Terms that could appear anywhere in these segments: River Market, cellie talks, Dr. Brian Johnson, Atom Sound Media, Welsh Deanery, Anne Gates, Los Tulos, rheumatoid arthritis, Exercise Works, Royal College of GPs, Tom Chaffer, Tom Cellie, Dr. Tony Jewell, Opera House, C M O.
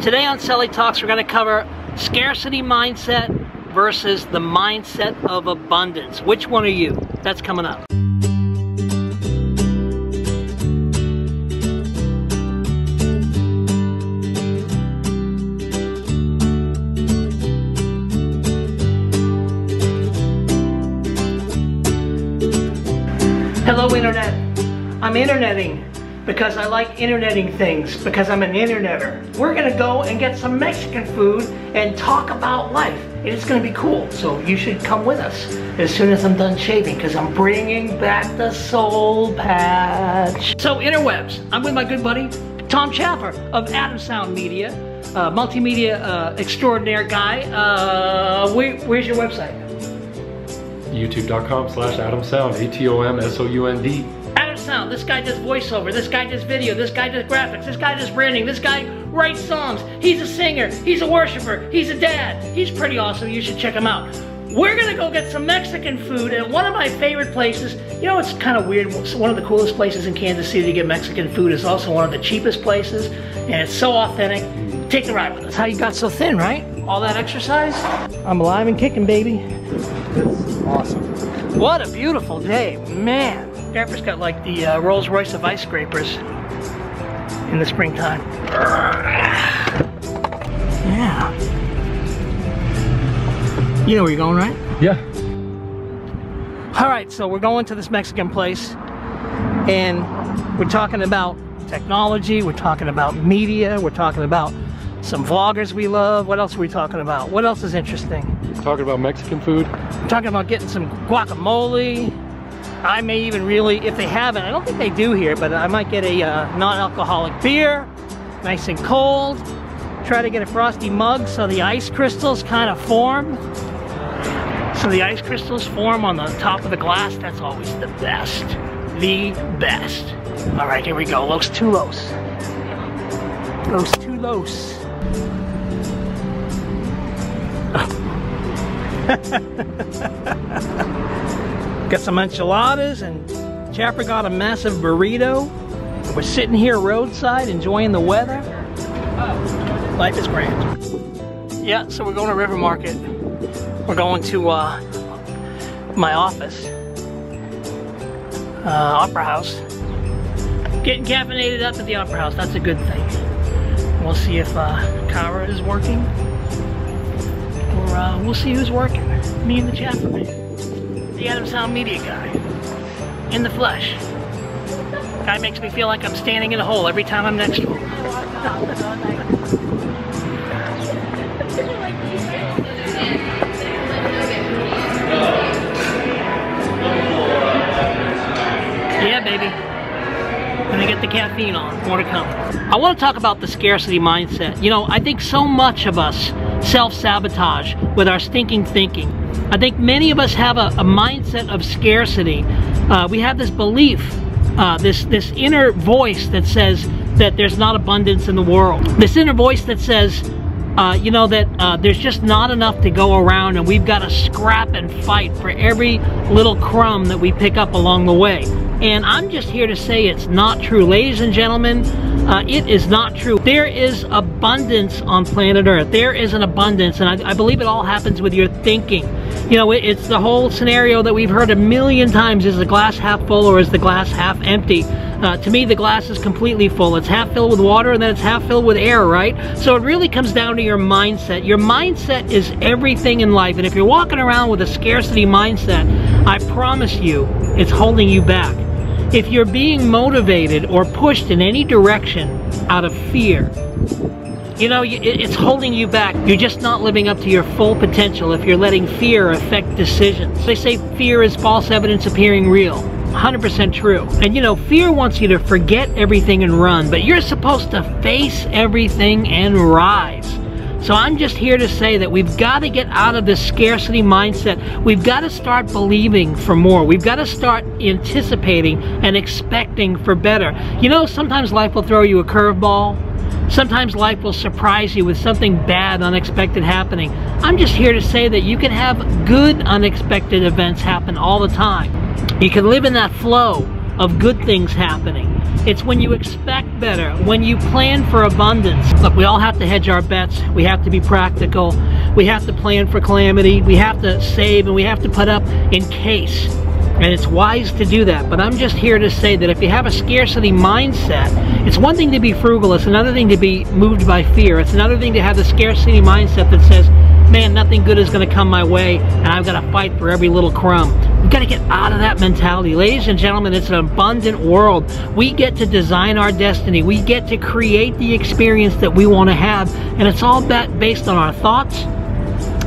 Today on Cellie Talks, we're going to cover scarcity mindset versus the mindset of abundance. Which one are you? That's coming up. Hello, Internet. I'm interneting. Because I like interneting things, because I'm an internetter. We're gonna go and get some Mexican food and talk about life. It's gonna be cool, so you should come with us as soon as I'm done shaving, because I'm bringing back the soul patch. So interwebs, I'm with my good buddy, Tom Chaffer of Atom Sound Media, multimedia extraordinaire guy. Where's your website? YouTube.com/AtomSound, ATOMSOUND. Sound. This guy does voiceover, this guy does video, this guy does graphics, this guy does branding, this guy writes songs, he's a singer, he's a worshiper, he's a dad, he's pretty awesome, you should check him out. We're gonna go get some Mexican food at one of my favorite places. You know, it's kind of weird, one of the coolest places in Kansas City to get Mexican food is also one of the cheapest places, and it's so authentic. Take the ride with us. That's how you got so thin, right? All that exercise? I'm alive and kicking, baby. That's awesome. What a beautiful day, man. Denver's got like the Rolls Royce of ice scrapers in the springtime. Yeah. You know where you're going, right? Yeah. All right, so we're going to this Mexican place and we're talking about technology, we're talking about media, we're talking about some vloggers we love. What else are we talking about? What else is interesting? We're talking about Mexican food. We're talking about getting some guacamole. I may even really, if they haven't, I don't think they do here, but I might get a non-alcoholic beer, nice and cold. Try to get a frosty mug so the ice crystals kind of form. So the ice crystals form on the top of the glass. That's always the best. The best. All right, here we go. Los Tulos. Los Tulos. Got some enchiladas, and Chaffer got a massive burrito. We're sitting here roadside enjoying the weather. Life is grand. Yeah, so we're going to River Market. We're going to my office, Opera House. Getting caffeinated up at the Opera House, that's a good thing. We'll see if Kara is working, or we'll see who's working. Me and the Chaffer man. The Atom Sound Media guy, in the flesh. Guy makes me feel like I'm standing in a hole every time I'm next to him. Yeah, baby. Gonna get the caffeine on. More to come. I want to talk about the scarcity mindset. You know, I think so much of us self-sabotage with our stinking thinking. I think many of us have a mindset of scarcity. We have this belief, this inner voice that says that there's not abundance in the world. This inner voice that says, you know, that there's just not enough to go around, and we've got to scrap and fight for every little crumb that we pick up along the way. And I'm just here to say it's not true. Ladies and gentlemen, it is not true. There is abundance on planet Earth. There is an abundance, and I believe it all happens with your thinking. You know, it's the whole scenario that we've heard a million times. Is the glass half full or is the glass half empty? To me, the glass is completely full. It's half filled with water and then it's half filled with air, right? So it really comes down to your mindset. Your mindset is everything in life, and if you're walking around with a scarcity mindset, I promise you, it's holding you back. If you're being motivated or pushed in any direction out of fear, you know, it's holding you back. You're just not living up to your full potential if you're letting fear affect decisions. They say fear is false evidence appearing real. 100% true. And you know, fear wants you to forget everything and run, but you're supposed to face everything and rise. So I'm just here to say that we've got to get out of this scarcity mindset. We've got to start believing for more. We've got to start anticipating and expecting for better. You know, sometimes life will throw you a curveball. Sometimes life will surprise you with something bad, unexpected happening. I'm just here to say that you can have good, unexpected events happen all the time. You can live in that flow of good things happening. It's when you expect better, when you plan for abundance. Look, we all have to hedge our bets. We have to be practical. We have to plan for calamity. We have to save, and we have to put up in case. And it's wise to do that. But I'm just here to say that if you have a scarcity mindset, it's one thing to be frugal. It's another thing to be moved by fear. It's another thing to have the scarcity mindset that says, man, nothing good is going to come my way, and I've got to fight for every little crumb. We've got to get out of that mentality. Ladies and gentlemen, it's an abundant world. We get to design our destiny. We get to create the experience that we want to have, and it's all based on our thoughts,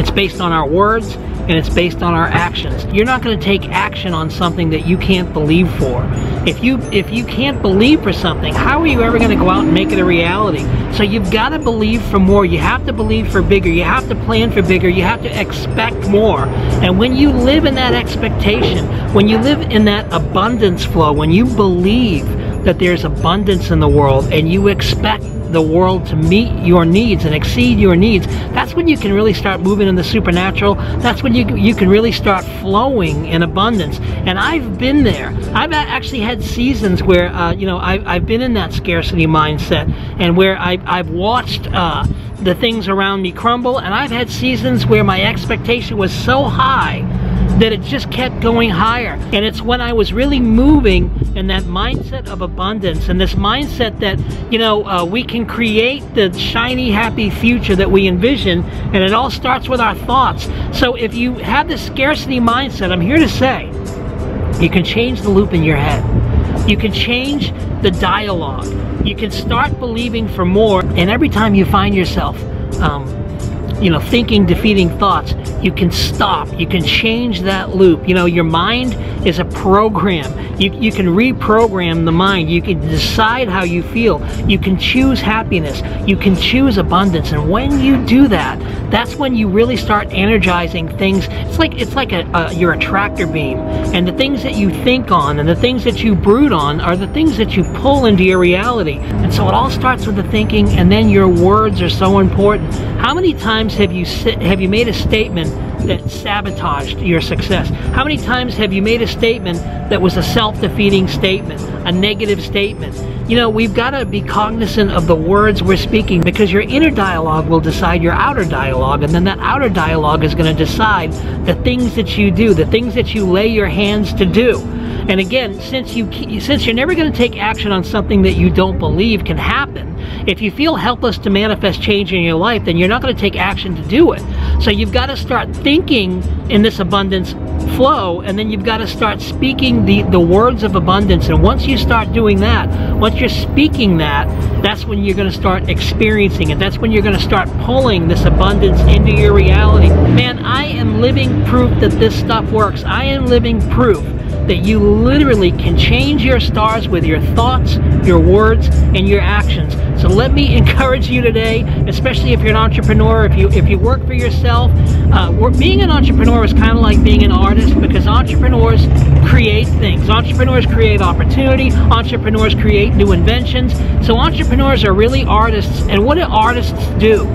it's based on our words, and it's based on our actions. You're not going to take action on something that you can't believe for. If you can't believe for something, how are you ever going to go out and make it a reality? So you've got to believe for more. You have to believe for bigger. You have to plan for bigger. You have to expect more. And when you live in that expectation, when you live in that abundance flow, when you believe that there's abundance in the world and you expect the world to meet your needs and exceed your needs, that's when you can really start moving in the supernatural. That's when you can really start flowing in abundance. And I've been there. I've actually had seasons where I've been in that scarcity mindset, and where I've watched the things around me crumble. And I've had seasons where my expectation was so high that it just kept going higher. And it's when I was really moving in that mindset of abundance, and this mindset that, you know, we can create the shiny, happy future that we envision, and it all starts with our thoughts. So if you have this scarcity mindset, I'm here to say, you can change the loop in your head. You can change the dialogue. You can start believing for more, and every time you find yourself thinking defeating thoughts, you can stop. You can change that loop. You know, your mind is a program. You can reprogram the mind. You can decide how you feel. You can choose happiness. You can choose abundance. And when you do that, that's when you really start energizing things. It's like you're a tractor beam, and the things that you think on and the things that you brood on are the things that you pull into your reality. And so it all starts with the thinking, and then your words are so important. How many times have you made a statement that sabotaged your success? How many times have you made a statement that was a self-defeating statement, a negative statement? You know, we've got to be cognizant of the words we're speaking, because your inner dialogue will decide your outer dialogue, and then that outer dialogue is going to decide the things that you do, the things that you lay your hands to do. And again, since you're never going to take action on something that you don't believe can happen, if you feel helpless to manifest change in your life, then you're not going to take action to do it. So you've got to start thinking in this abundance flow, and then you've got to start speaking the words of abundance. And once you start doing that, once you're speaking that, that's when you're going to start experiencing it. That's when you're going to start pulling this abundance into your reality. Man, I am living proof that this stuff works. I am living proof that you literally can change your stars with your thoughts, your words, and your actions. So let me encourage you today, especially if you're an entrepreneur, if you work for yourself. Being an entrepreneur is kind of like being an artist, because entrepreneurs create things. Entrepreneurs create opportunity. Entrepreneurs create new inventions. So entrepreneurs are really artists. And what do artists do?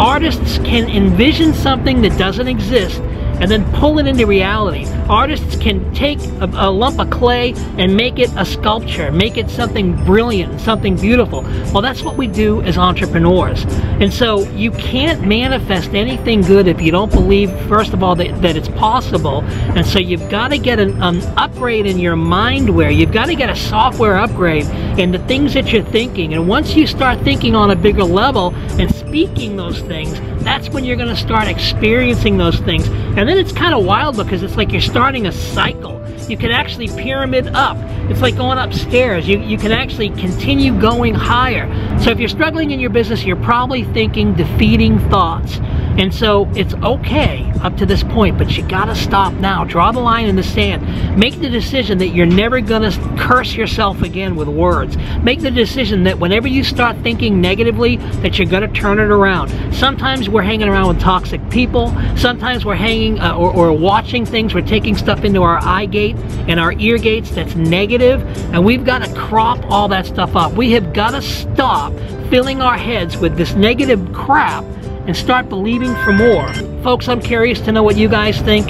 Artists can envision something that doesn't exist and then pull it into reality. Artists can take a lump of clay and make it a sculpture, make it something brilliant, something beautiful. Well, that's what we do as entrepreneurs. And so you can't manifest anything good if you don't believe, first of all, that it's possible. And so you've got to get an upgrade in your mindware. You've got to get a software upgrade in the things that you're thinking. And once you start thinking on a bigger level and speaking those things, that's when you're going to start experiencing those things. And then it's kind of wild, because it's like you're starting a cycle. You can actually pyramid up. It's like going upstairs. You can actually continue going higher. So if you're struggling in your business, you're probably thinking defeating thoughts. And so it's okay up to this point, but you gotta stop now. Draw the line in the sand. Make the decision that you're never gonna curse yourself again with words. Make the decision that whenever you start thinking negatively, that you're gonna turn it around. Sometimes we're hanging around with toxic people. Sometimes we're hanging or watching things. We're taking stuff into our eye gate and our ear gates that's negative, and we've gotta crop all that stuff up. We have gotta stop filling our heads with this negative crap and start believing for more. Folks, I'm curious to know what you guys think.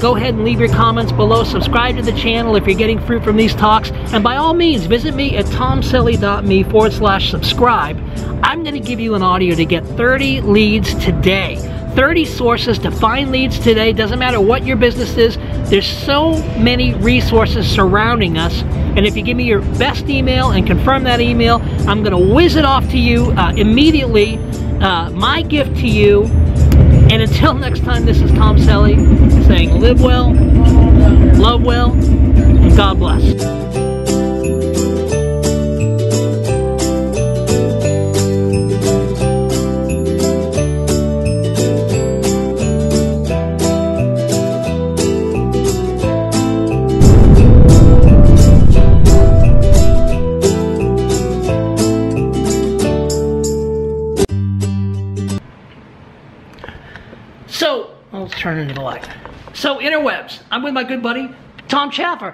Go ahead and leave your comments below. Subscribe to the channel if you're getting fruit from these talks. And by all means, visit me at tomcellie.me/subscribe. I'm going to give you an audio to get 30 leads today. 30 sources to find leads today. Doesn't matter what your business is, there's so many resources surrounding us. And if you give me your best email and confirm that email, I'm going to whiz it off to you immediately. My gift to you. And until next time, this is Tom Cellie saying live well, love well, and God bless. So, let's turn it into the light. So, interwebs, I'm with my good buddy, Tom Chaffer.